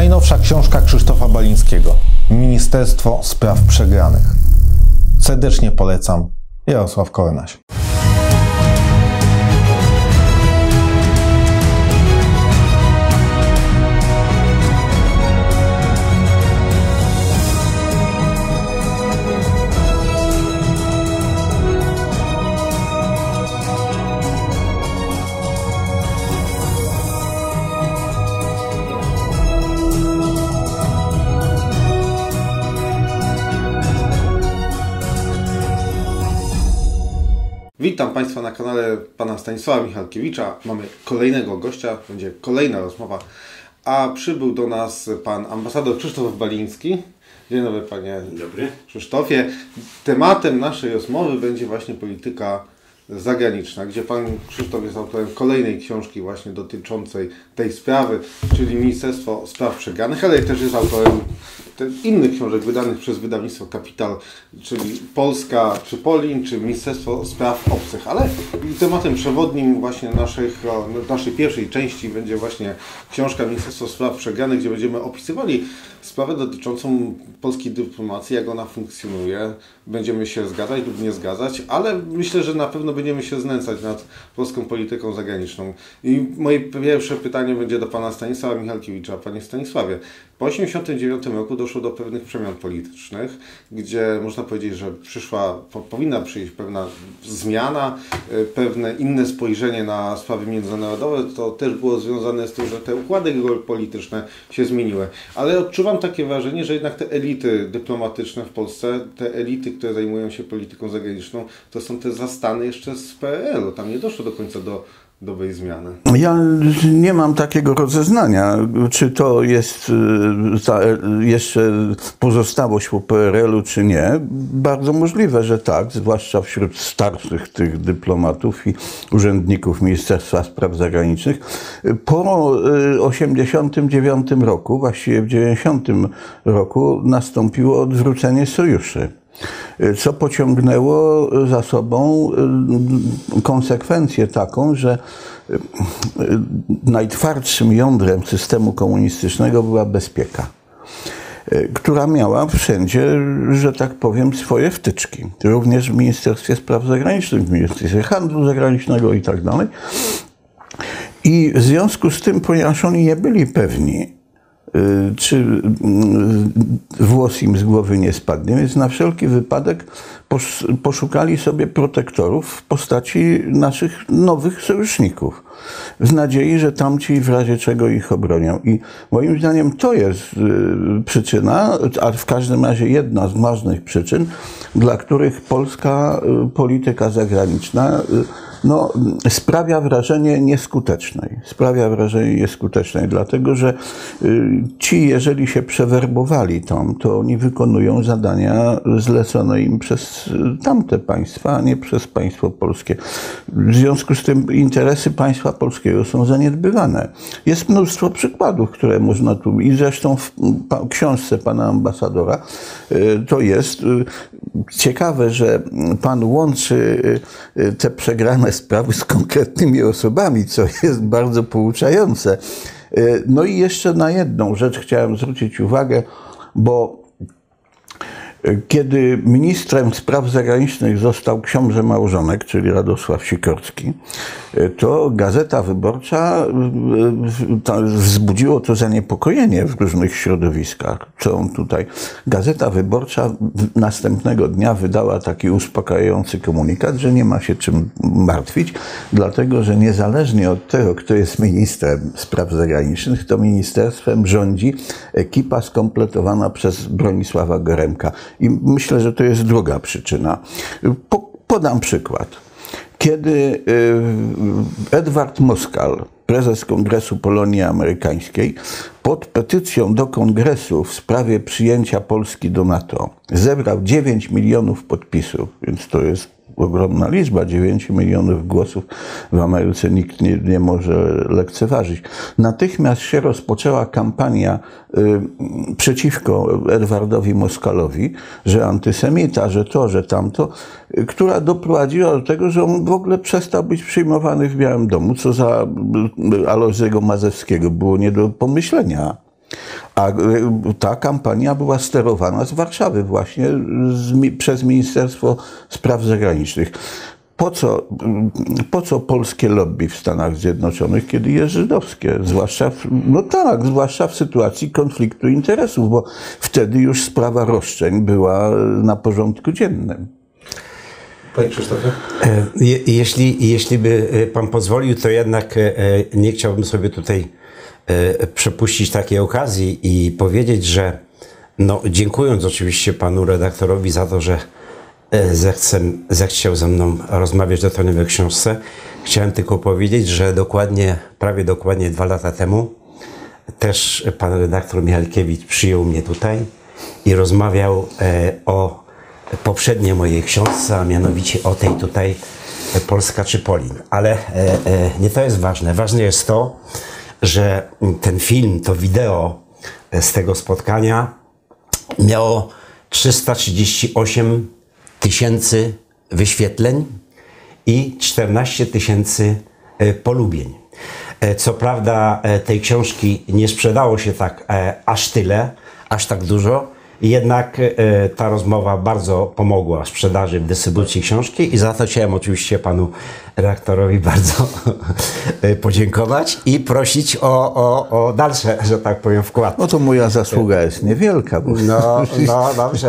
Najnowsza książka Krzysztofa Balińskiego, Ministerstwo Spraw Przegranych. Serdecznie polecam. Jarosław Kornaś. Witam Państwa na kanale Pana Stanisława Michalkiewicza. Mamy kolejnego gościa, będzie kolejna rozmowa, a przybył do nas Pan Ambasador Krzysztof Baliński. Dzień dobry Panie Krzysztofie. Tematem naszej rozmowy będzie właśnie polityka zagraniczna, gdzie Pan Krzysztof jest autorem kolejnej książki właśnie dotyczącej tej sprawy, czyli Ministerstwo Spraw Przegranych, ale też jest autorem innych książek wydanych przez wydawnictwo Capital, czyli Polska, czy Polin, czy Ministerstwo Spraw Obcych, ale tematem przewodnim właśnie naszej pierwszej części będzie właśnie książka Ministerstwo Spraw Przegranych, gdzie będziemy opisywali sprawę dotyczącą polskiej dyplomacji, jak ona funkcjonuje. Będziemy się zgadzać lub nie zgadzać, ale myślę, że na pewno będziemy się znęcać nad polską polityką zagraniczną. I moje pierwsze pytanie będzie do Pana Stanisława Michalkiewicza. Panie Stanisławie, po 1989 roku doszło do pewnych przemian politycznych, gdzie można powiedzieć, że powinna przyjść pewna zmiana, pewne inne spojrzenie na sprawy międzynarodowe. To też było związane z tym, że te układy polityczne się zmieniły. Ale odczuwam takie wrażenie, że jednak te elity dyplomatyczne w Polsce, te elity, które zajmują się polityką zagraniczną, to są te zastany jeszcze z PRL-u. Tam nie doszło do końca do dobrej zmiany. Ja nie mam takiego rozeznania, czy to jest jeszcze pozostałość po PRL-u, czy nie. Bardzo możliwe, że tak, zwłaszcza wśród starszych tych dyplomatów i urzędników Ministerstwa Spraw Zagranicznych. Po 89 roku, właściwie w 90 roku nastąpiło odwrócenie sojuszy, co pociągnęło za sobą konsekwencję taką, że najtwardszym jądrem systemu komunistycznego była bezpieka, która miała wszędzie, że tak powiem, swoje wtyczki. Również w Ministerstwie Spraw Zagranicznych, w Ministerstwie Handlu Zagranicznego i tak dalej. I w związku z tym, ponieważ oni nie byli pewni, czy włos im z głowy nie spadnie, więc na wszelki wypadek poszukali sobie protektorów w postaci naszych nowych sojuszników, w nadziei, że tamci w razie czego ich obronią. I moim zdaniem to jest przyczyna, a w każdym razie jedna z ważnych przyczyn, dla których polska polityka zagraniczna no, sprawia wrażenie nieskutecznej. Sprawia wrażenie nieskutecznej, dlatego że ci, jeżeli się przewerbowali tam, to oni wykonują zadania zlecone im przez tamte państwa, a nie przez państwo polskie. W związku z tym interesy państwa polskiego są zaniedbywane. Jest mnóstwo przykładów, które można tu... I zresztą w książce pana ambasadora to jest ciekawe, że pan łączy te przegrane sprawy z konkretnymi osobami, co jest bardzo pouczające. No i jeszcze na jedną rzecz chciałem zwrócić uwagę, bo kiedy ministrem spraw zagranicznych został książę małżonek, czyli Radosław Sikorski, to Gazeta Wyborcza wzbudziło to zaniepokojenie w różnych środowiskach, co on tutaj. Gazeta Wyborcza następnego dnia wydała taki uspokajający komunikat, że nie ma się czym martwić, dlatego że niezależnie od tego, kto jest ministrem spraw zagranicznych, to ministerstwem rządzi ekipa skompletowana przez Bronisława Geremka. I myślę, że to jest druga przyczyna. Podam przykład. Kiedy Edward Moskal, prezes Kongresu Polonii Amerykańskiej, pod petycją do Kongresu w sprawie przyjęcia Polski do NATO zebrał 9 milionów podpisów, więc to jest ogromna liczba, 9 milionów głosów w Ameryce nikt nie może lekceważyć. Natychmiast się rozpoczęła kampania przeciwko Edwardowi Moskalowi, że antysemita, że to, że tamto, która doprowadziła do tego, że on w ogóle przestał być przyjmowany w Białym Domu, co za Alojzego Mazewskiego było nie do pomyślenia. A ta kampania była sterowana z Warszawy właśnie przez Ministerstwo Spraw Zagranicznych. Po co polskie lobby w Stanach Zjednoczonych, kiedy jest żydowskie? Zwłaszcza w sytuacji konfliktu interesów, bo wtedy już sprawa roszczeń była na porządku dziennym. Panie Krzysztofie? Jeśli by pan pozwolił, to jednak nie chciałbym sobie tutaj przepuścić takiej okazji i powiedzieć, że no, dziękując oczywiście panu redaktorowi za to, że zechciał ze mną rozmawiać o tej nowej książce. Chciałem tylko powiedzieć, że prawie dokładnie 2 lata temu też pan redaktor Michalkiewicz przyjął mnie tutaj i rozmawiał o poprzedniej mojej książce, a mianowicie o tej tutaj Polska czy Polin. Ale nie to jest ważne. Ważne jest to, że ten film, to wideo z tego spotkania miało 338 tysięcy wyświetleń i 14 000 polubień. Co prawda tej książki nie sprzedało się tak aż tak dużo, jednak ta rozmowa bardzo pomogła w sprzedaży, w dystrybucji książki i za to chciałem oczywiście panu redaktorowi bardzo podziękować i prosić o dalsze, że tak powiem, wkład. No to moja zasługa jest niewielka. Bo no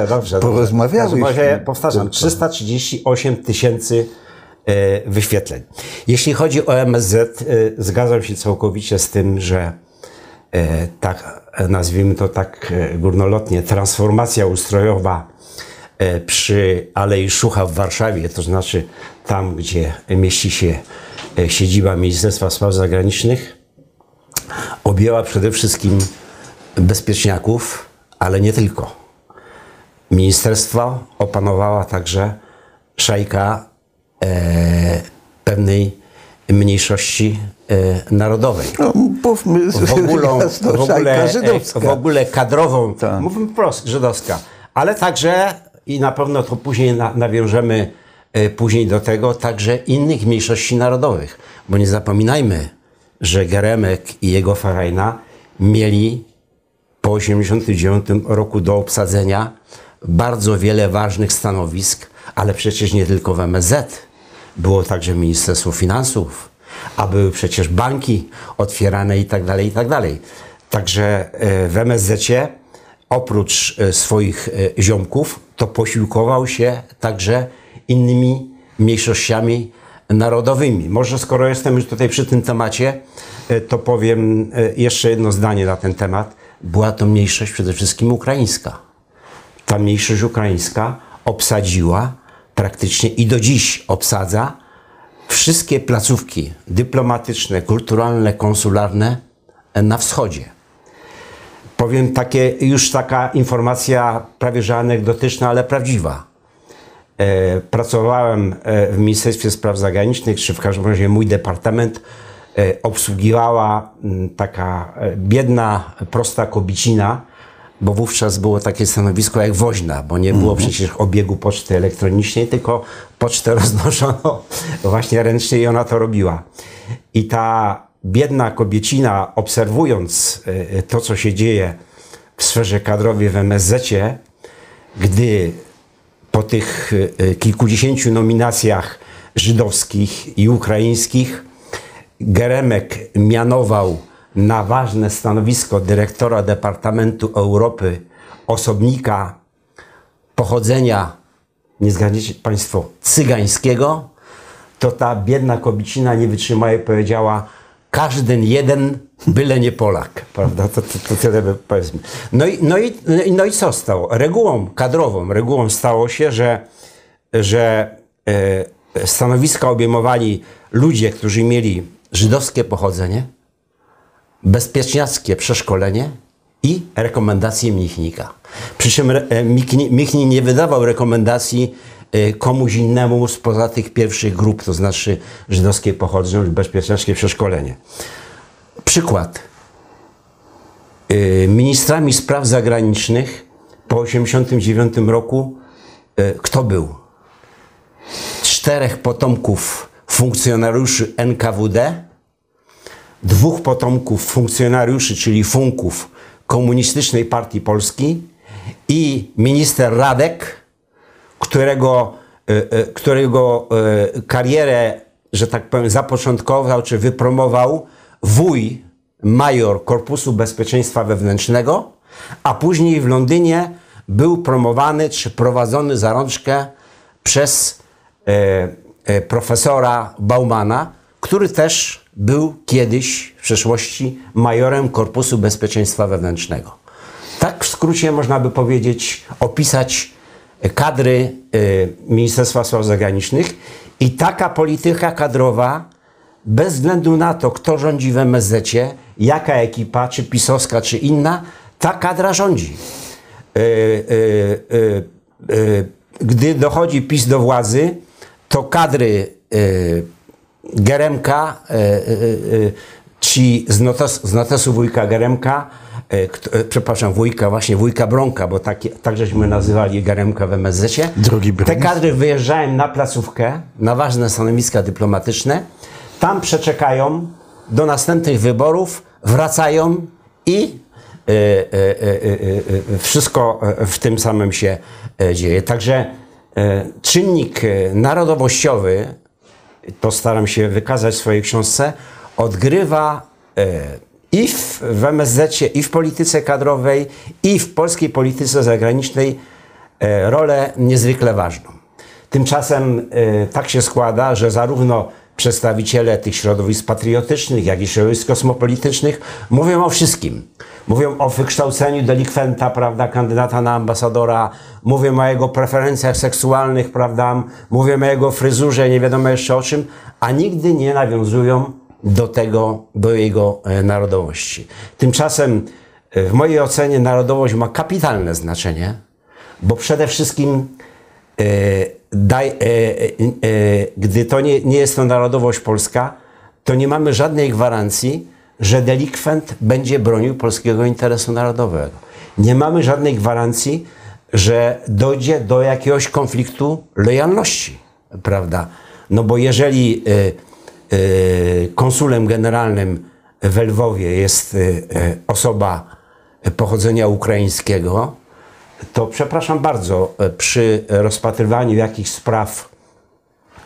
dobrze. Porozmawialiśmy. Powtarzam, 338 000 wyświetleń. Jeśli chodzi o MSZ, zgadzam się całkowicie z tym, że tak, nazwijmy to tak górnolotnie, transformacja ustrojowa przy Alei Szucha w Warszawie, to znaczy tam, gdzie mieści się siedziba Ministerstwa Spraw Zagranicznych, objęła przede wszystkim bezpieczniaków, ale nie tylko. Ministerstwo opanowała także szajka pewnej mniejszości narodowej. No, w ogóle kadrową, tak. Mówmy wprost, żydowska, ale także, i na pewno to później nawiążemy później do tego, także innych mniejszości narodowych, bo nie zapominajmy, że Geremek i jego Farajna mieli po 1989 roku do obsadzenia bardzo wiele ważnych stanowisk, ale przecież nie tylko w MSZ. Było także Ministerstwo Finansów, a były przecież banki otwierane i tak dalej. Także w MSZ-cie oprócz swoich ziomków to posiłkował się także innymi mniejszościami narodowymi. Może skoro jestem już tutaj przy tym temacie, to powiem jeszcze jedno zdanie na ten temat. Była to mniejszość przede wszystkim ukraińska. Ta mniejszość ukraińska obsadziła praktycznie i do dziś obsadza wszystkie placówki dyplomatyczne, kulturalne, konsularne na wschodzie. Powiem taka informacja prawie że anegdotyczna, ale prawdziwa. Pracowałem w Ministerstwie Spraw Zagranicznych, czy w każdym razie mój departament obsługiwała taka biedna, prosta kobicina, bo wówczas było takie stanowisko jak woźna, bo nie było przecież obiegu poczty elektronicznej, tylko pocztę roznoszono właśnie ręcznie i ona to robiła. I ta biedna kobiecina, obserwując to, co się dzieje w sferze kadrowej w MSZ-cie, gdy po tych kilkudziesięciu nominacjach żydowskich i ukraińskich Geremek mianował na ważne stanowisko dyrektora Departamentu Europy osobnika pochodzenia, nie zgadniecie państwo, cygańskiego, to ta biedna kobicina nie wytrzymała i powiedziała: każdy jeden, byle nie Polak. Prawda? To tyle powiedzmy. No i co stało? Regułą kadrową, stało się, że stanowiska obejmowali ludzie, którzy mieli żydowskie pochodzenie, bezpieczniackie przeszkolenie i rekomendacje Michnika. Przy czym Michnik nie wydawał rekomendacji komuś innemu spoza tych pierwszych grup, to znaczy żydowskie pochodzenie lub bezpieczniackie przeszkolenie. Przykład. Ministrami spraw zagranicznych po 1989 roku kto był? 4 potomków funkcjonariuszy NKWD, 2 potomków funkcjonariuszy, czyli funków Komunistycznej Partii Polski i minister Radek, którego karierę, że tak powiem, zapoczątkował czy wypromował wuj, major Korpusu Bezpieczeństwa Wewnętrznego, a później w Londynie był promowany czy prowadzony za rączkę przez profesora Baumana, który też był kiedyś w przeszłości majorem Korpusu Bezpieczeństwa Wewnętrznego. Tak w skrócie można by powiedzieć, opisać kadry Ministerstwa Spraw Zagranicznych i taka polityka kadrowa, bez względu na to, kto rządzi w MSZ-cie, jaka ekipa, czy pisowska, czy inna, ta kadra rządzi. Gdy dochodzi PiS do władzy, to kadry Geremka, czy z notesu wujka Geremka, przepraszam, wujka Bronka, bo tak żeśmy nazywali Geremka w MSZ-cie. Te kadry wyjeżdżają na placówkę, na ważne stanowiska dyplomatyczne, tam przeczekają do następnych wyborów, wracają i wszystko w tym samym się dzieje. Także czynnik narodowościowy, to staram się wykazać w swojej książce, odgrywa i w MSZ-cie, i w polityce kadrowej, i w polskiej polityce zagranicznej rolę niezwykle ważną. Tymczasem tak się składa, że zarówno przedstawiciele tych środowisk patriotycznych, jak i środowisk kosmopolitycznych mówią o wszystkim. Mówią o wykształceniu delikwenta, prawda, kandydata na ambasadora, mówią o jego preferencjach seksualnych, prawda, mówią o jego fryzurze, nie wiadomo jeszcze o czym, a nigdy nie nawiązują do jego narodowości. Tymczasem w mojej ocenie narodowość ma kapitalne znaczenie, bo przede wszystkim gdy to nie jest to narodowość polska, to nie mamy żadnej gwarancji, że delikwent będzie bronił polskiego interesu narodowego. Nie mamy żadnej gwarancji, że dojdzie do jakiegoś konfliktu lojalności, prawda? No bo jeżeli konsulem generalnym w Lwowie jest osoba pochodzenia ukraińskiego, to przepraszam bardzo, przy rozpatrywaniu jakichś spraw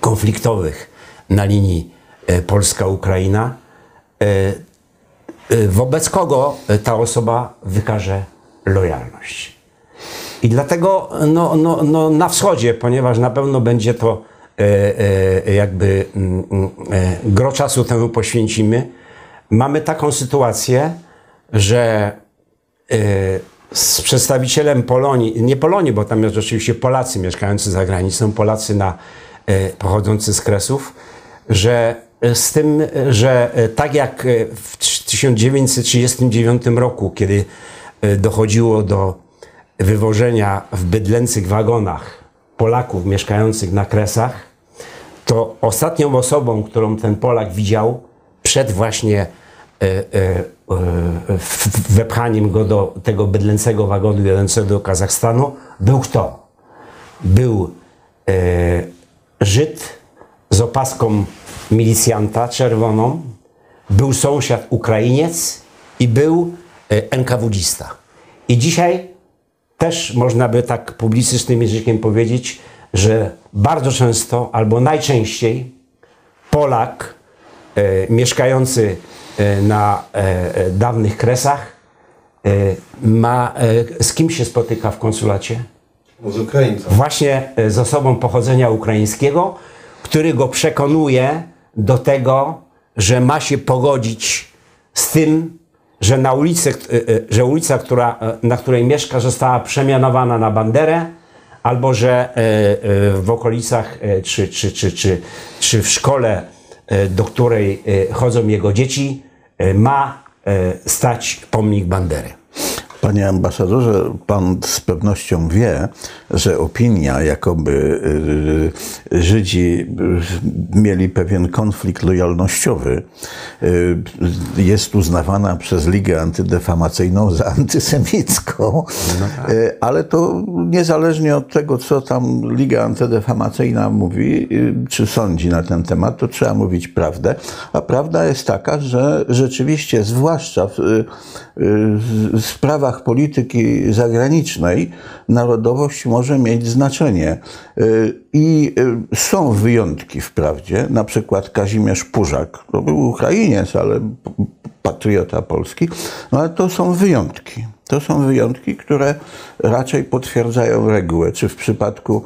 konfliktowych na linii Polska-Ukraina, wobec kogo ta osoba wykaże lojalność. I dlatego na wschodzie, ponieważ na pewno będzie to jakby gro czasu temu poświęcimy, mamy taką sytuację, że z przedstawicielem Polonii, nie Polonii, bo tam jest oczywiście Polacy mieszkający za granicą, Polacy pochodzący z Kresów, że z tym, że tak jak w 1939 roku, kiedy dochodziło do wywożenia w bydlęcych wagonach Polaków mieszkających na Kresach, to ostatnią osobą, którą ten Polak widział przed właśnie wepchaniem go do tego bydlęcego wagonu jadącego do Kazachstanu, był kto? Był Żyd z opaską milicjanta czerwoną, był sąsiad Ukrainiec i był NKWDista. I dzisiaj też można by tak publicystycznym językiem powiedzieć, że bardzo często albo najczęściej Polak mieszkający na dawnych Kresach z kim się spotyka w konsulacie? Z Ukraińcem. Właśnie z osobą pochodzenia ukraińskiego, który go przekonuje do tego, że ma się pogodzić z tym, że ulica, na której mieszka, została przemianowana na banderę, albo że w okolicach czy w szkole, do której chodzą jego dzieci, ma stać pomnik bandery. Panie ambasadorze, pan z pewnością wie, że opinia, jakoby Żydzi mieli pewien konflikt lojalnościowy, jest uznawana przez Ligę Antydefamacyjną za antysemicką, ale to niezależnie od tego, co tam Liga Antydefamacyjna mówi, czy sądzi na ten temat, to trzeba mówić prawdę, a prawda jest taka, że rzeczywiście, zwłaszcza w sprawach polityki zagranicznej, narodowość może mieć znaczenie. I są wyjątki wprawdzie, na przykład Kazimierz Pużak, to był Ukrainiec, ale patriota Polski, no ale to są wyjątki. To są wyjątki, które raczej potwierdzają regułę, czy w przypadku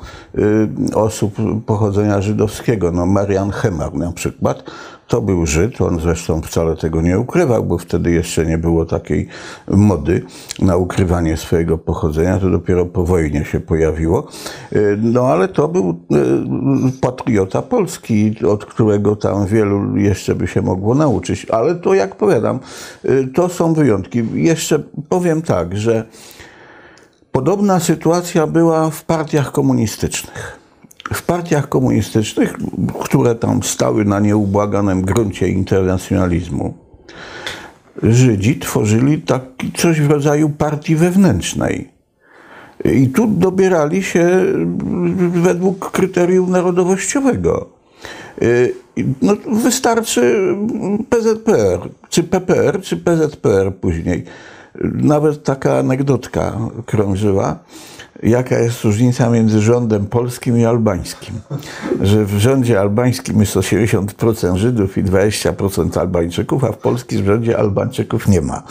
osób pochodzenia żydowskiego, no Marian Hemar na przykład, to był Żyd, on zresztą wcale tego nie ukrywał, bo wtedy jeszcze nie było takiej mody na ukrywanie swojego pochodzenia, to dopiero po wojnie się pojawiło. No ale to był patriota Polski, od którego tam wielu jeszcze by się mogło nauczyć, ale to jak powiadam, to są wyjątki. Jeszcze powiem tak, że podobna sytuacja była w partiach komunistycznych. W partiach komunistycznych, które tam stały na nieubłaganym gruncie internacjonalizmu, Żydzi tworzyli taki coś w rodzaju partii wewnętrznej. I tu dobierali się według kryterium narodowościowego. No, wystarczy PZPR, czy PPR, czy PZPR później. Nawet taka anegdotka krążyła, jaka jest różnica między rządem polskim i albańskim. Że w rządzie albańskim jest 80% Żydów i 20% Albańczyków, a w polskim rządzie Albańczyków nie ma.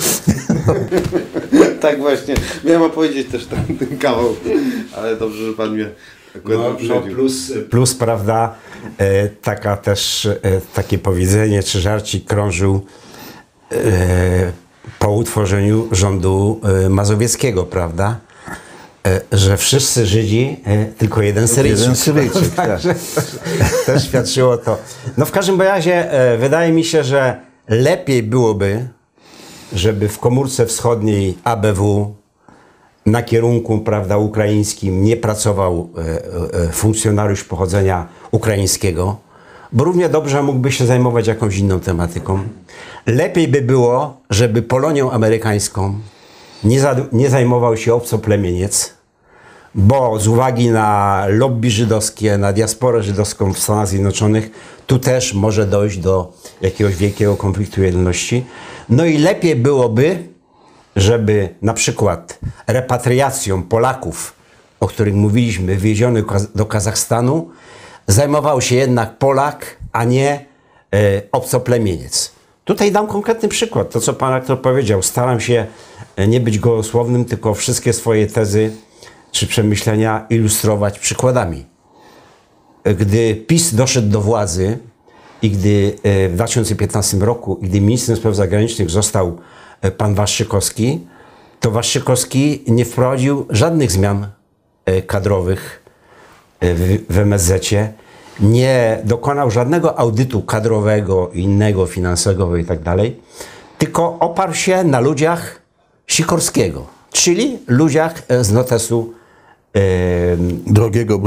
Tak właśnie, miałem opowiedzieć też ten kawał, ale dobrze, że pan mnie akurat uprzedził. Plus, prawda, taka też, takie powiedzenie czy żarcik krążył po utworzeniu rządu mazowieckiego, prawda? Że wszyscy Żydzi, tylko jeden Syryjczyk. Jeden Syryjczyk, tak. Też świadczyło to. No w każdym razie wydaje mi się, że lepiej byłoby, żeby w komórce wschodniej ABW na kierunku, prawda, ukraińskim nie pracował funkcjonariusz pochodzenia ukraińskiego, bo równie dobrze mógłby się zajmować jakąś inną tematyką. Lepiej by było, żeby Polonią amerykańską nie zajmował się obcoplemieniec, bo z uwagi na lobby żydowskie, na diasporę żydowską w Stanach Zjednoczonych, tu też może dojść do jakiegoś wielkiego konfliktu jedności. No i lepiej byłoby, żeby na przykład repatriacją Polaków, o których mówiliśmy, wwiezionych do Kazachstanu, zajmował się jednak Polak, a nie obcoplemieniec. Tutaj dam konkretny przykład, to co pan rektor powiedział. Staram się nie być gołosłownym, tylko wszystkie swoje tezy czy przemyślenia ilustrować przykładami. Gdy PiS doszedł do władzy i gdy w 2015 roku, gdy ministrem spraw zagranicznych został pan Waszczykowski, to Waszczykowski nie wprowadził żadnych zmian kadrowych w MSZ-cie. Nie dokonał żadnego audytu kadrowego, innego, finansowego i tak dalej, tylko oparł się na ludziach Sikorskiego, czyli ludziach z notesu drogiego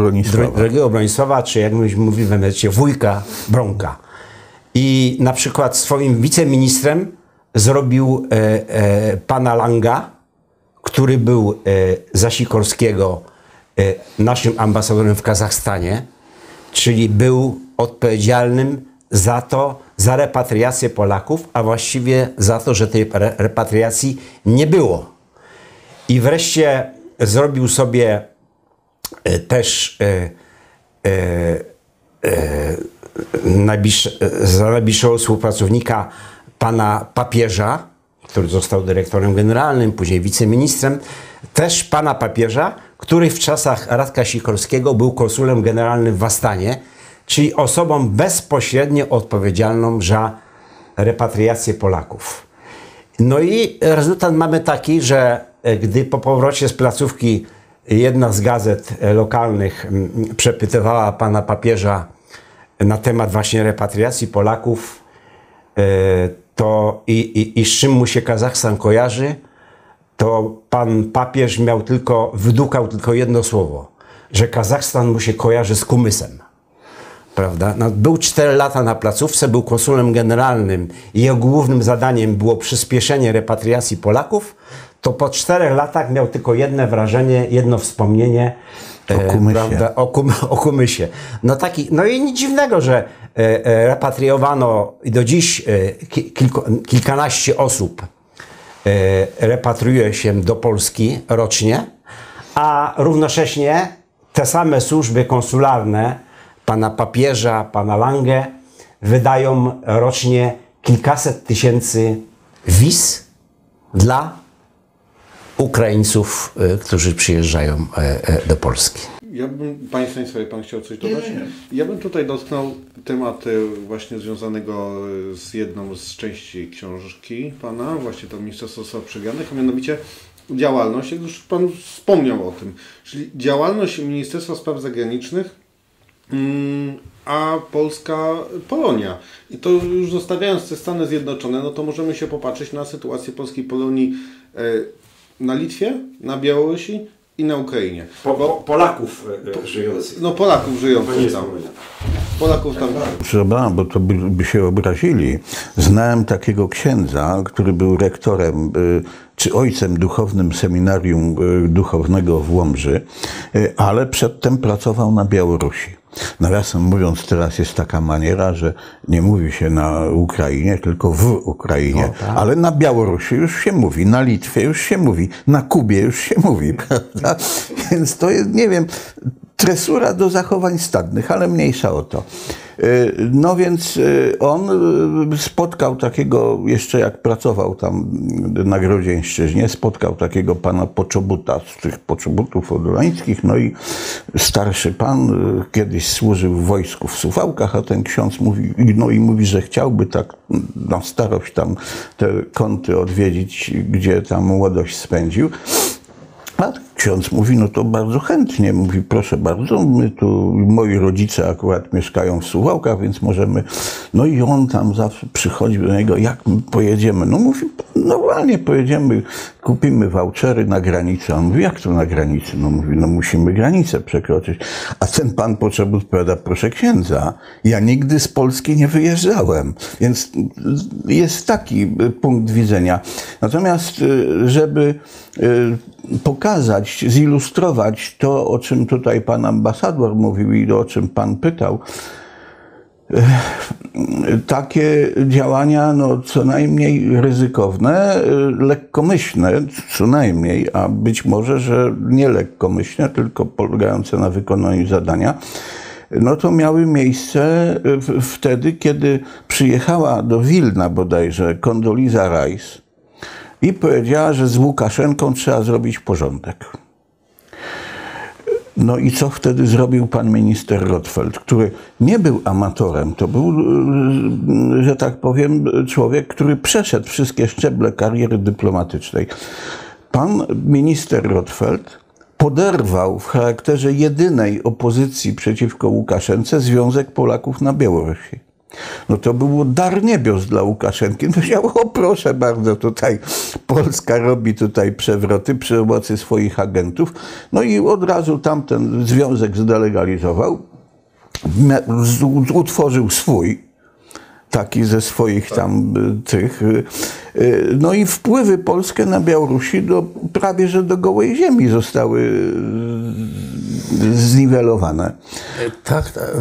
Bronisława, czy jak myśmy mówili w emerycie, wujka Bronka. I na przykład swoim wiceministrem zrobił pana Langa, który był za Sikorskiego naszym ambasadorem w Kazachstanie, czyli był odpowiedzialnym za to, za repatriację Polaków, a właściwie za to, że tej repatriacji nie było. I wreszcie zrobił sobie też za najbliższego współpracownika pana Papierza, który został dyrektorem generalnym, później wiceministrem, też pana Papierza, który w czasach Radka Sikorskiego był konsulem generalnym w Astanie, czyli osobą bezpośrednio odpowiedzialną za repatriację Polaków. No i rezultat mamy taki, że gdy po powrocie z placówki jedna z gazet lokalnych przepytywała pana Papierza na temat właśnie repatriacji Polaków, to z czym mu się Kazachstan kojarzy, to pan papież wydukał tylko jedno słowo, że Kazachstan mu się kojarzy z kumysem. Prawda? No, był 4 lata na placówce, był konsulem generalnym i jego głównym zadaniem było przyspieszenie repatriacji Polaków, to po 4 latach miał tylko jedno wrażenie, jedno wspomnienie o kumysie. No, no i nic dziwnego, że repatriowano i do dziś kilkanaście osób repatriuje się do Polski rocznie, a równocześnie te same służby konsularne pana papieża, pana Lange wydają rocznie kilkaset tysięcy wiz dla Ukraińców, którzy przyjeżdżają do Polski. Ja bym, panie Stanisławie, pan chciał coś dodać? Nie. Ja bym tutaj dotknął tematu właśnie związanego z jedną z części książki pana, właśnie to Ministerstwo Spraw Przegranych, a mianowicie działalność, jak już pan wspomniał o tym, czyli działalność Ministerstwa Spraw Zagranicznych, a polska Polonia. I to już zostawiając te Stany Zjednoczone, no to możemy się popatrzeć na sytuację polskiej Polonii na Litwie, na Białorusi i na Ukrainie. Polaków żyjących. No Polaków żyjących tam. Polaków tam. Prawda, bo to by się obrazili. Znałem takiego księdza, który był rektorem czy ojcem duchownym seminarium duchownego w Łomży, ale przedtem pracował na Białorusi. Nawiasem mówiąc, teraz jest taka maniera, że nie mówi się na Ukrainie, tylko w Ukrainie. No, tak. Ale na Białorusi już się mówi, na Litwie już się mówi, na Kubie już się mówi, prawda? Więc to jest, nie wiem, tresura do zachowań stadnych, ale mniejsza o to. No więc on spotkał takiego, jeszcze jak pracował tam na Grodzieńszczyźnie, spotkał takiego pana Poczobuta z tych Poczobutów Odrońskich, no i starszy pan kiedyś służył w wojsku w Suwałkach, a ten ksiądz mówi, no i mówi, że chciałby tak na starość tam te kąty odwiedzić, gdzie tam młodość spędził. Ksiądz mówi, no to bardzo chętnie, mówi, proszę bardzo, my tu, moi rodzice akurat mieszkają w Suwałkach, więc możemy, no i on tam zawsze przychodzi do niego, jak pojedziemy, no mówi, normalnie pojedziemy, kupimy vouchery na granicę, on mówi, jak to na granicy, no mówi, no musimy granicę przekroczyć, a ten pan Poczobut odpowiada, proszę księdza, ja nigdy z Polski nie wyjeżdżałem, więc jest taki punkt widzenia, natomiast żeby pokazać, zilustrować to, o czym tutaj pan ambasador mówił i o czym pan pytał. Takie działania, no, co najmniej ryzykowne, lekkomyślne, co najmniej, a być może, że nie lekkomyślne, tylko polegające na wykonaniu zadania, no to miały miejsce wtedy, kiedy przyjechała do Wilna bodajże Kondoliza Rice, i powiedziała, że z Łukaszenką trzeba zrobić porządek. No i co wtedy zrobił pan minister Rotfeld, który nie był amatorem, to był, że tak powiem, człowiek, który przeszedł wszystkie szczeble kariery dyplomatycznej. Pan minister Rotfeld poderwał w charakterze jedynej opozycji przeciwko Łukaszence Związek Polaków na Białorusi. No to było dar niebios dla Łukaszenki. No ja, o proszę bardzo, tutaj Polska robi tutaj przewroty przy pomocy swoich agentów. No i od razu tamten związek zdelegalizował, utworzył swój, taki ze swoich tam tych, no i wpływy polskie na Białorusi prawie że do gołej ziemi zostały zniwelowane. Tak, tak.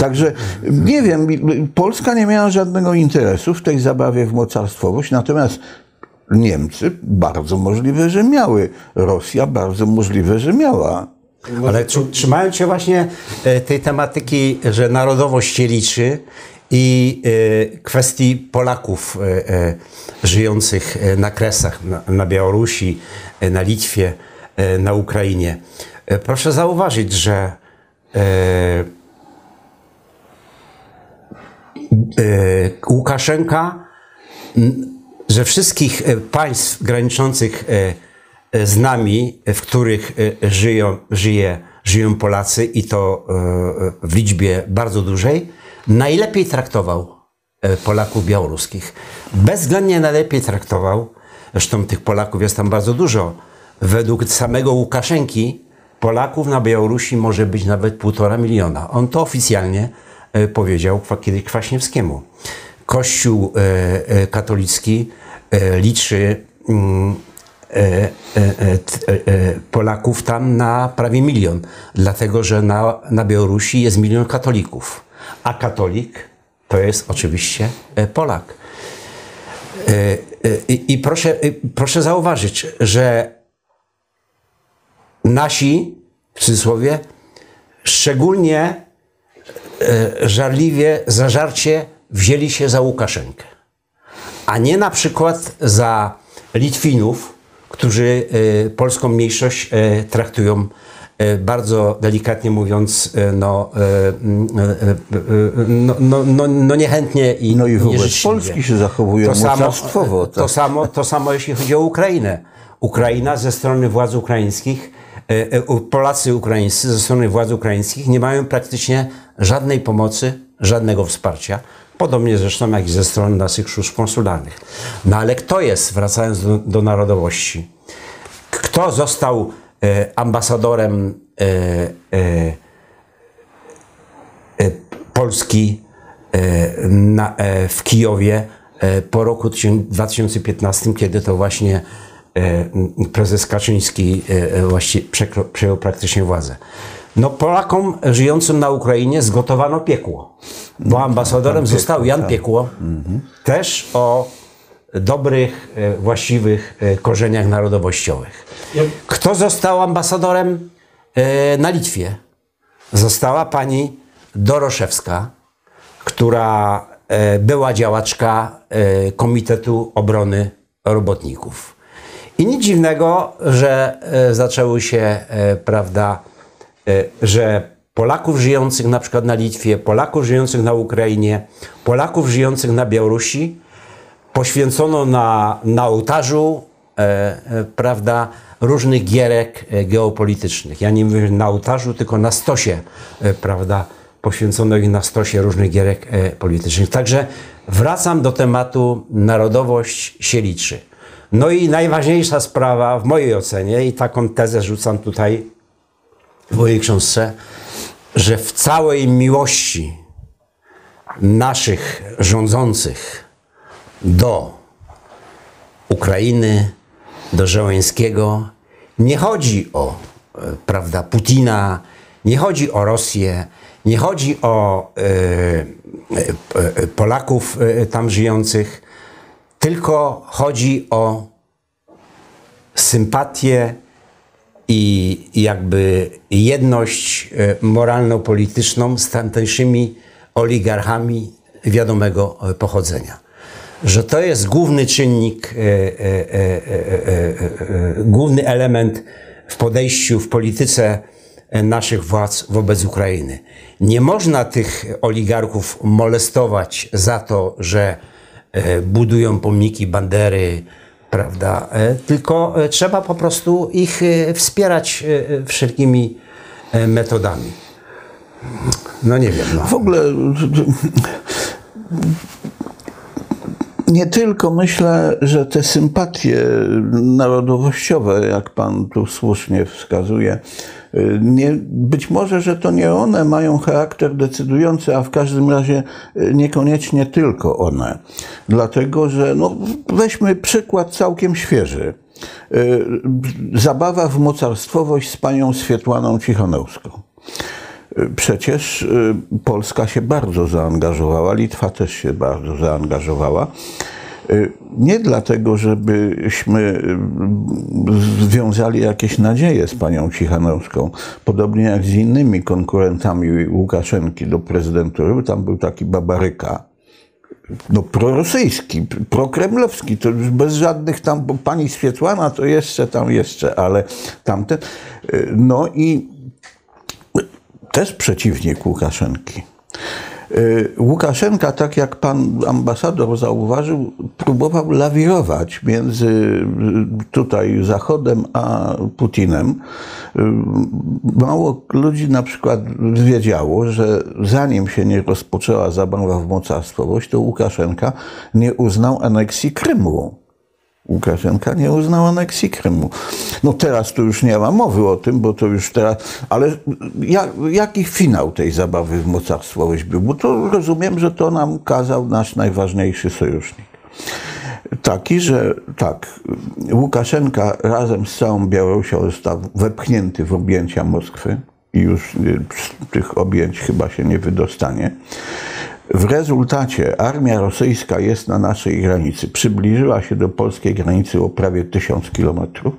Także nie wiem, Polska nie miała żadnego interesu w tej zabawie w mocarstwowość, natomiast Niemcy bardzo możliwe, że miały, Rosja bardzo możliwe, że miała. Ale trzymając się właśnie tej tematyki, że narodowość się liczy, i kwestii Polaków żyjących na Kresach, na Białorusi, na Litwie, na Ukrainie. Proszę zauważyć, że Łukaszenka ze wszystkich państw graniczących z nami, w których żyją Polacy i to w liczbie bardzo dużej, najlepiej traktował Polaków białoruskich. Bezwzględnie najlepiej traktował. zresztą tych Polaków jest tam bardzo dużo. Według samego Łukaszenki Polaków na Białorusi może być nawet 1,5 miliona. On to oficjalnie powiedział kiedyś Kwaśniewskiemu. Kościół katolicki liczy Polaków tam na prawie 1 milion, dlatego że na Białorusi jest 1 milion katolików, a katolik to jest oczywiście Polak. I proszę zauważyć, że nasi, w cudzysłowie, szczególnie żarliwie, zażarcie wzięli się za Łukaszenkę, a nie na przykład za Litwinów, którzy polską mniejszość traktują bardzo delikatnie mówiąc, no niechętnie i no i wobec Polski się zachowują mocarstwowo. Tak? To samo jeśli chodzi o Ukrainę. Ukraina ze strony władz ukraińskich, Polacy ukraińscy ze strony władz ukraińskich nie mają praktycznie żadnej pomocy, żadnego wsparcia. Podobnie zresztą jak i ze strony naszych służb konsularnych. No ale kto jest, wracając do narodowości, kto został ambasadorem Polski w Kijowie po roku 2015, kiedy to właśnie prezes Kaczyński właściwie przejął praktycznie władzę. No Polakom żyjącym na Ukrainie zgotowano piekło, bo ambasadorem został Jan Piekło, też o dobrych, właściwych korzeniach narodowościowych. Kto został ambasadorem na Litwie? Została pani Doroszewska, która była działaczka Komitetu Obrony Robotników. I nic dziwnego, że zaczęły się, prawda, że Polaków żyjących na przykład na Litwie, Polaków żyjących na Ukrainie, Polaków żyjących na Białorusi poświęcono na ołtarzu, prawda, różnych gierek geopolitycznych. Ja nie mówię na ołtarzu, tylko na stosie, prawda, poświęcono ich na stosie różnych gierek politycznych. Także wracam do tematu narodowość się liczy. No i najważniejsza sprawa w mojej ocenie, i taką tezę rzucam tutaj w mojej książce, że w całej miłości naszych rządzących do Ukrainy, do Żeleńskiego nie chodzi o, prawda, Putina, nie chodzi o Rosję, nie chodzi o Polaków tam żyjących, tylko chodzi o sympatię i jakby jedność moralno-polityczną z tamtejszymi oligarchami wiadomego pochodzenia. Że to jest główny czynnik, główny element w podejściu, w polityce naszych władz wobec Ukrainy. Nie można tych oligarchów molestować za to, że budują pomniki Bandery, prawda, tylko trzeba po prostu ich wspierać wszelkimi metodami. No nie wiem. No. W ogóle nie tylko myślę, że te sympatie narodowościowe, jak pan tu słusznie wskazuje, być może, że to nie one mają charakter decydujący, a w każdym razie niekoniecznie tylko one. Dlatego, że no, weźmy przykład całkiem świeży. Zabawa w mocarstwowość z panią Swietłaną Cichanowską. Przecież Polska się bardzo zaangażowała, Litwa też się bardzo zaangażowała. Nie dlatego, żebyśmy związali jakieś nadzieje z panią Cichanowską, podobnie jak z innymi konkurentami Łukaszenki do prezydentury. Tam był taki Babaryka, no prorosyjski, prokremlowski, to już bez żadnych tam, bo pani Swietłana to jeszcze, ale tamten. No i też przeciwnik Łukaszenki. Łukaszenka, tak jak pan ambasador zauważył, próbował lawirować między tutaj Zachodem a Putinem. Mało ludzi na przykład wiedziało, że zanim się nie rozpoczęła zabawa w mocarstwowość, to Łukaszenka nie uznał aneksji Krymu. Łukaszenka nie uznał aneksji Krymu. No teraz tu już nie ma mowy o tym, bo to już teraz... Ale jaki finał tej zabawy w mocarstwowość był? Bo to rozumiem, że to nam kazał nasz najważniejszy sojusznik. Taki, że tak, Łukaszenka razem z całą Białorusią został wepchnięty w objęcia Moskwy i już z tych objęć chyba się nie wydostanie. W rezultacie armia rosyjska jest na naszej granicy. Przybliżyła się do polskiej granicy o prawie 1000 kilometrów.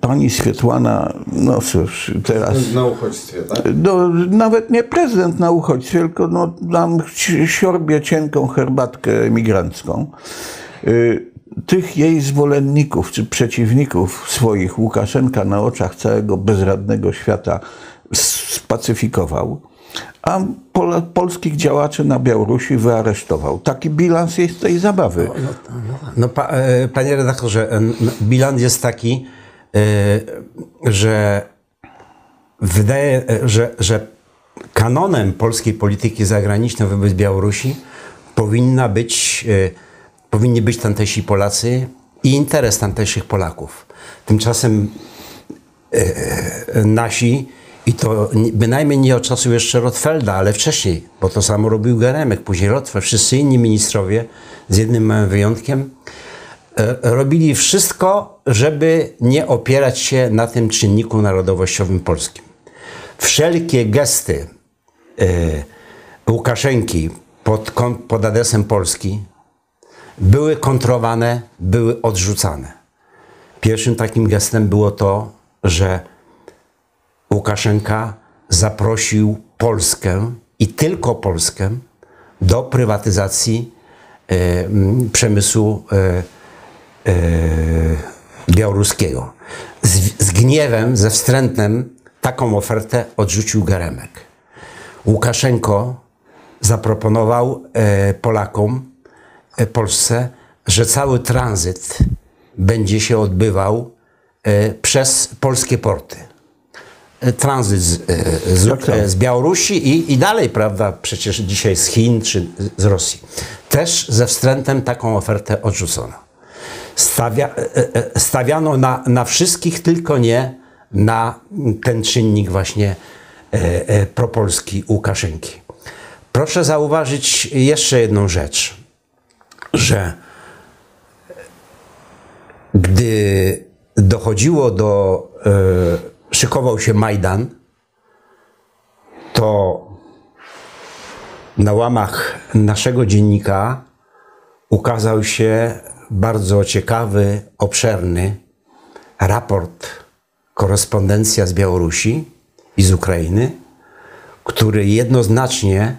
Pani Swietłana, no cóż, teraz... Prezydent na uchodźstwie, tak? No, nawet nie prezydent na uchodźstwie, tylko no, tam siorbie cienką herbatkę emigrancką. Tych jej zwolenników, czy przeciwników swoich Łukaszenka na oczach całego bezradnego świata spacyfikował, a polskich działaczy na Białorusi wyaresztował. Taki bilans jest tej zabawy. Panie redaktorze, bilans jest taki, że wydaje, że kanonem polskiej polityki zagranicznej wobec Białorusi powinni być tamtejsi Polacy i interes tamtejszych Polaków. Tymczasem nasi, i to bynajmniej nie od czasów jeszcze Rotfelda, ale wcześniej, bo to samo robił Geremek, później Rotfeld, wszyscy inni ministrowie, z jednym małym wyjątkiem, robili wszystko, żeby nie opierać się na tym czynniku narodowościowym polskim. Wszelkie gesty Łukaszenki pod adresem Polski były kontrowane, były odrzucane. Pierwszym takim gestem było to, że Łukaszenka zaprosił Polskę i tylko Polskę do prywatyzacji przemysłu białoruskiego. Z gniewem, ze wstrętem taką ofertę odrzucił Geremek. Łukaszenko zaproponował Polsce, że cały tranzyt będzie się odbywał przez polskie porty. Tranzyt z Białorusi i dalej, prawda, przecież dzisiaj z Chin czy z Rosji. Też ze wstrętem taką ofertę odrzucono. Stawiano na wszystkich, tylko nie na ten czynnik właśnie propolski Łukaszenki. Proszę zauważyć jeszcze jedną rzecz, że gdy dochodziło do szykował się Majdan, to na łamach naszego dziennika ukazał się bardzo ciekawy, obszerny raport, korespondencja z Białorusi i z Ukrainy, który jednoznacznie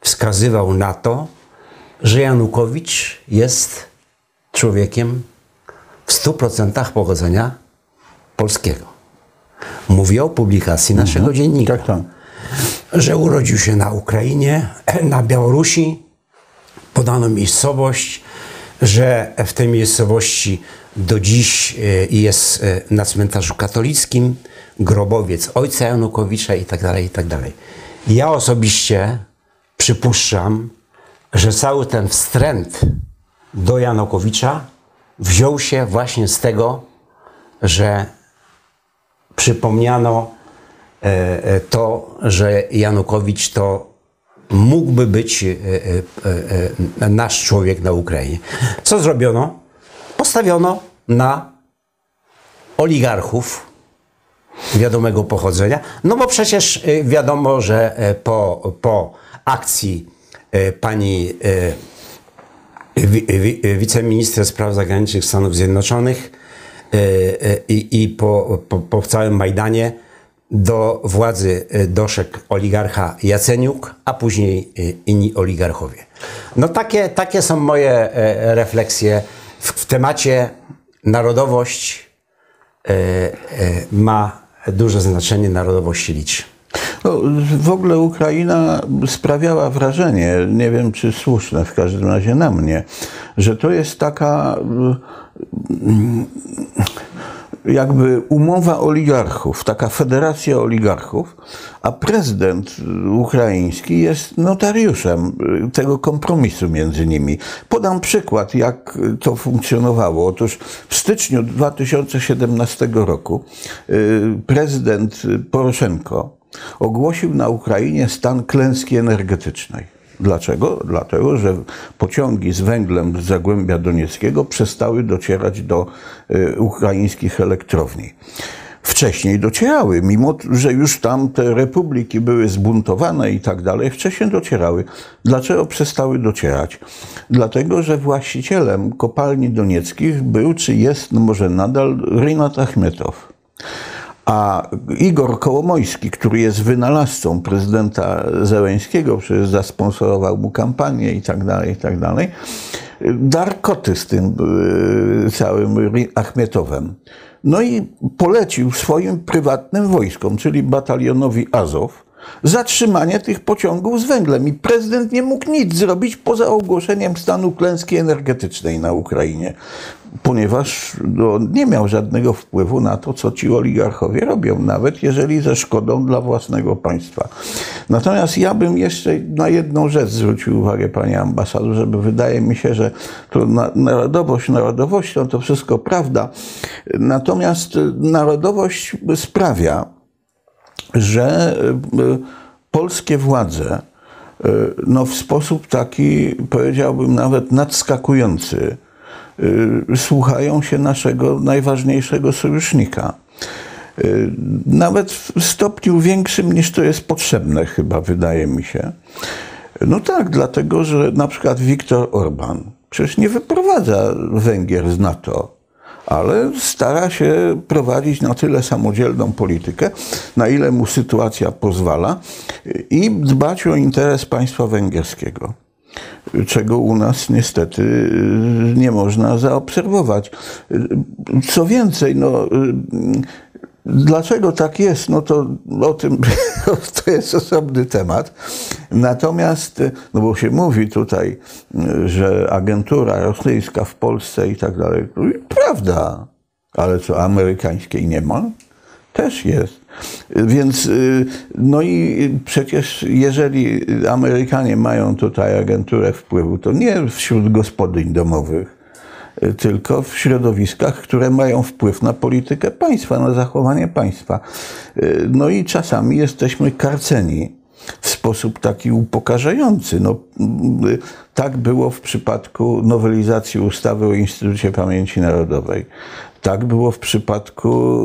wskazywał na to, że Janukowicz jest człowiekiem w 100% pochodzenia polskiego. Mówię o publikacji naszego dziennika, tak. Że urodził się na Ukrainie, na Białorusi, podano miejscowość, że w tej miejscowości do dziś jest na cmentarzu katolickim grobowiec ojca Janukowicza itd., itd. Ja osobiście przypuszczam, że cały ten wstręt do Janukowicza wziął się właśnie z tego, że przypomniano to, że Janukowicz to mógłby być nasz człowiek na Ukrainie. Co zrobiono? Postawiono na oligarchów wiadomego pochodzenia, no bo przecież wiadomo, że po akcji pani wiceminister spraw zagranicznych Stanów Zjednoczonych i po całym Majdanie do władzy doszedł oligarcha Jaceniuk, a później inni oligarchowie. No takie są moje refleksje w temacie narodowość ma duże znaczenie, narodowość liczy. No, w ogóle Ukraina sprawiała wrażenie, nie wiem czy słuszne, w każdym razie na mnie, że to jest taka jakby umowa oligarchów, taka federacja oligarchów, a prezydent ukraiński jest notariuszem tego kompromisu między nimi. Podam przykład, jak to funkcjonowało. Otóż w styczniu 2017 roku prezydent Poroszenko ogłosił na Ukrainie stan klęski energetycznej. Dlaczego? Dlatego, że pociągi z węglem z Zagłębia Donieckiego przestały docierać do ukraińskich elektrowni. Wcześniej docierały, mimo że już tam te republiki były zbuntowane i tak dalej, wcześniej docierały. Dlaczego przestały docierać? Dlatego, że właścicielem kopalni donieckich był, czy jest, może nadal, Rinat Achmetow. A Igor Kołomojski, który jest wynalazcą prezydenta Zełenskiego, przecież zasponsorował mu kampanię i tak dalej, i tak dalej, dar koty z tym całym Achmietowem. No i polecił swoim prywatnym wojskom, czyli batalionowi Azow, zatrzymanie tych pociągów z węglem. I prezydent nie mógł nic zrobić poza ogłoszeniem stanu klęski energetycznej na Ukrainie, ponieważ nie miał żadnego wpływu na to, co ci oligarchowie robią, nawet jeżeli ze szkodą dla własnego państwa. Natomiast ja bym jeszcze na jedną rzecz zwrócił uwagę, panie ambasadorze, bo wydaje mi się, że to narodowość, to wszystko prawda. Natomiast narodowość sprawia, że polskie władze w sposób taki, powiedziałbym nawet nadskakujący, słuchają się naszego najważniejszego sojusznika. Nawet w stopniu większym niż to jest potrzebne chyba, wydaje mi się. No tak, dlatego, że na przykład Viktor Orban przecież nie wyprowadza Węgier z NATO, ale stara się prowadzić na tyle samodzielną politykę, na ile mu sytuacja pozwala, i dbać o interes państwa węgierskiego, czego u nas niestety nie można zaobserwować. Co więcej, dlaczego tak jest, to o tym to jest osobny temat. Natomiast, bo się mówi tutaj, że agentura rosyjska w Polsce i tak dalej. Prawda, ale co, amerykańskiej nie ma? Też jest. Więc, i przecież jeżeli Amerykanie mają tutaj agenturę wpływu, to nie wśród gospodyń domowych, tylko w środowiskach, które mają wpływ na politykę państwa, na zachowanie państwa. No i czasami jesteśmy karceni w sposób taki upokarzający. Tak było w przypadku nowelizacji ustawy o Instytucie Pamięci Narodowej. Tak było w przypadku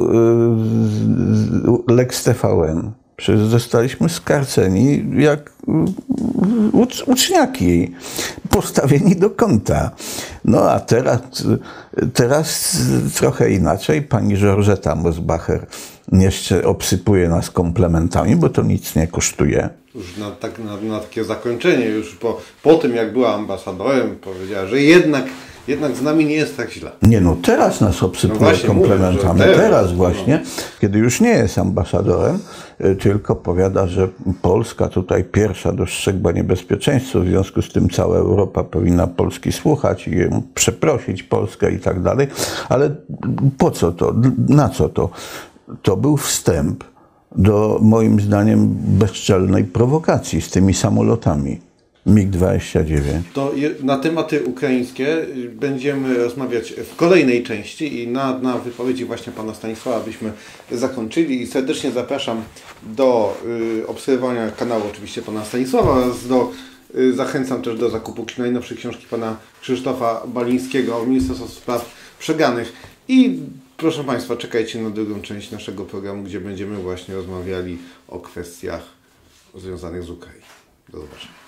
Lex TVN. Przecież zostaliśmy skarceni jak uczniaki, postawieni do kąta. A teraz trochę inaczej. Pani Georgeta Mosbacher jeszcze obsypuje nas komplementami, bo to nic nie kosztuje. Już na takie zakończenie, już po tym jak była ambasadorem, powiedziała, że jednak z nami nie jest tak źle. Teraz nas obsypuje komplementami. Teraz właśnie, kiedy już nie jest ambasadorem, tylko powiada, że Polska tutaj pierwsza dostrzegła niebezpieczeństwo, w związku z tym cała Europa powinna Polski słuchać i przeprosić Polskę i tak dalej. Ale po co to? Na co to? To był wstęp do, moim zdaniem, bezczelnej prowokacji z tymi samolotami MiG-29. To na tematy ukraińskie będziemy rozmawiać w kolejnej części i na wypowiedzi właśnie pana Stanisława byśmy zakończyli. I serdecznie zapraszam do obserwowania kanału oczywiście pana Stanisława oraz zachęcam też do zakupu najnowszej książki pana Krzysztofa Balińskiego, Ministerstwo Spraw Przegranych. I proszę państwa, czekajcie na drugą część naszego programu, gdzie będziemy właśnie rozmawiali o kwestiach związanych z Ukrainą. Do zobaczenia.